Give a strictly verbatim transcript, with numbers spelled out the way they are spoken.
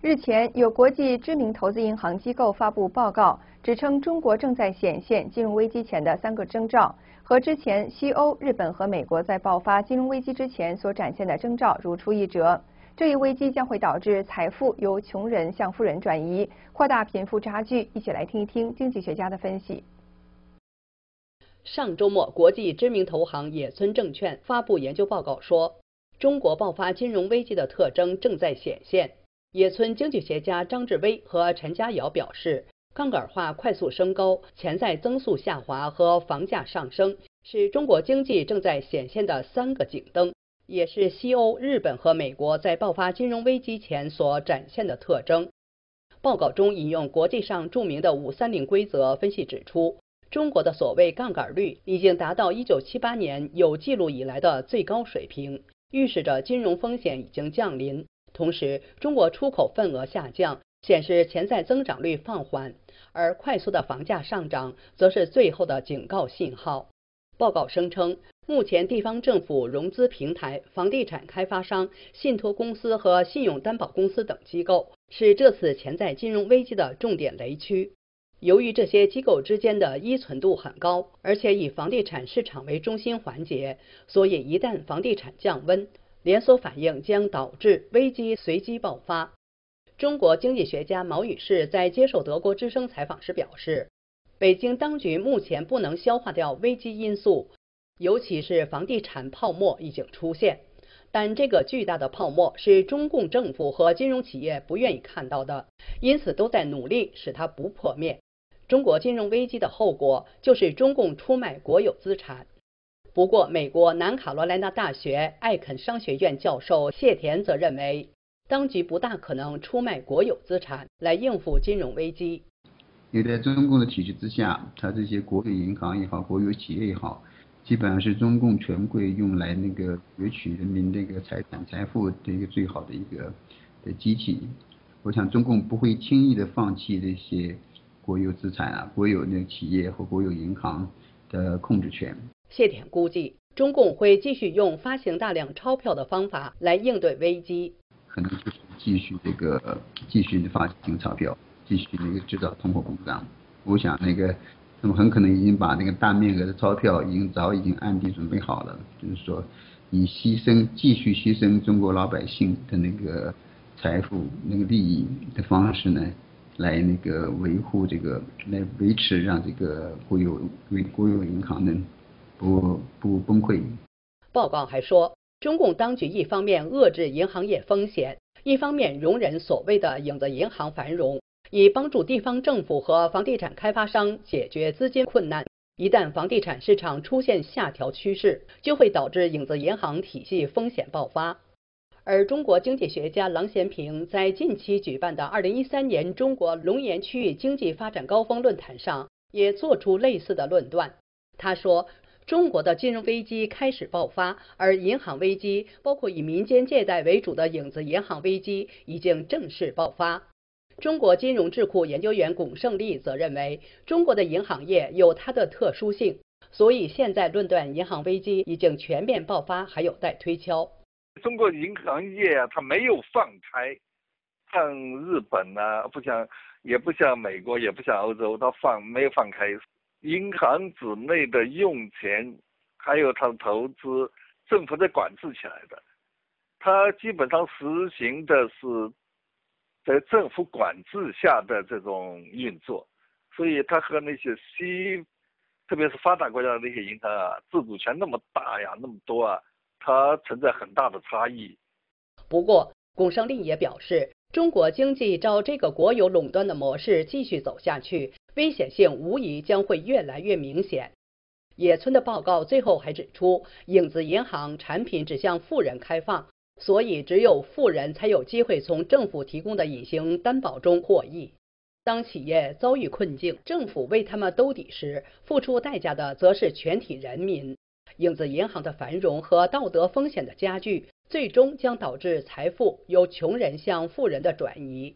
日前，有国际知名投资银行机构发布报告，指称中国正在显现金融危机前的三个征兆，和之前西欧、日本和美国在爆发金融危机之前所展现的征兆如出一辙。这一危机将会导致财富由穷人向富人转移，扩大贫富差距。一起来听一听经济学家的分析。 上周末，国际知名投行野村证券发布研究报告说，中国爆发金融危机的特征正在显现。野村经济学家张志威和陈家尧表示，杠杆化快速升高、潜在增速下滑和房价上升是中国经济正在显现的三个警灯，也是西欧、日本和美国在爆发金融危机前所展现的特征。报告中引用国际上著名的五三零规则分析指出， 中国的所谓杠杆率已经达到一九七八年有记录以来的最高水平，预示着金融风险已经降临。同时，中国出口份额下降，显示潜在增长率放缓，而快速的房价上涨则是最后的警告信号。报告声称，目前地方政府、融资平台、房地产开发商、信托公司和信用担保公司等机构是这次潜在金融危机的重点雷区。 由于这些机构之间的依存度很高，而且以房地产市场为中心环节，所以一旦房地产降温，连锁反应将导致危机随机爆发。中国经济学家毛宇士在接受德国之声采访时表示，北京当局目前不能消化掉危机因素，尤其是房地产泡沫已经出现，但这个巨大的泡沫是中共政府和金融企业不愿意看到的，因此都在努力使它不破灭。 中国金融危机的后果就是中共出卖国有资产。不过，美国南卡罗来纳大学艾肯商学院教授谢田则认为，当局不大可能出卖国有资产来应付金融危机。因为在中共的体制之下，它这些国有银行也好，国有企业也好，基本上是中共权贵用来那个攫取人民这个财产财富的一个最好的一个的机器。我想，中共不会轻易的放弃这些 国有资产啊，国有那企业和国有银行的控制权。谢田估计，中共会继续用发行大量钞票的方法来应对危机。可能就是继续这个继续发行钞票，继续那个制造通货膨胀。我想那个那么很可能已经把那个大面额的钞票已经早已经暗地准备好了，就是说以牺牲继续牺牲中国老百姓的那个财富那个利益的方式呢， 来那个维护这个，来维持让这个国有国有银行呢不不崩溃。报告还说，中共当局一方面遏制银行业风险，一方面容忍所谓的影子银行繁荣，以帮助地方政府和房地产开发商解决资金困难。一旦房地产市场出现下调趋势，就会导致影子银行体系风险爆发。 而中国经济学家郎咸平在近期举办的二零一三年中国龙岩区域经济发展高峰论坛上，也做出类似的论断。他说，中国的金融危机开始爆发，而银行危机，包括以民间借贷为主的影子银行危机，已经正式爆发。中国金融智库研究员龚胜利则认为，中国的银行业有它的特殊性，所以现在论断银行危机已经全面爆发，还有待推敲。 中国银行业啊，它没有放开，像日本呐、啊，不像，也不像美国，也不像欧洲，它放没有放开。银行之内的用钱，还有它的投资，政府在管制起来的。它基本上实行的是在政府管制下的这种运作，所以它和那些西，特别是发达国家的那些银行啊，自主权那么大呀，那么多啊。 它存在很大的差异。不过，龚胜利也表示，中国经济照这个国有垄断的模式继续走下去，危险性无疑将会越来越明显。野村的报告最后还指出，影子银行产品只向富人开放，所以只有富人才有机会从政府提供的隐形担保中获益。当企业遭遇困境，政府为他们兜底时，付出代价的则是全体人民。 影子银行的繁荣和道德风险的加剧，最终将导致财富由穷人向富人的转移。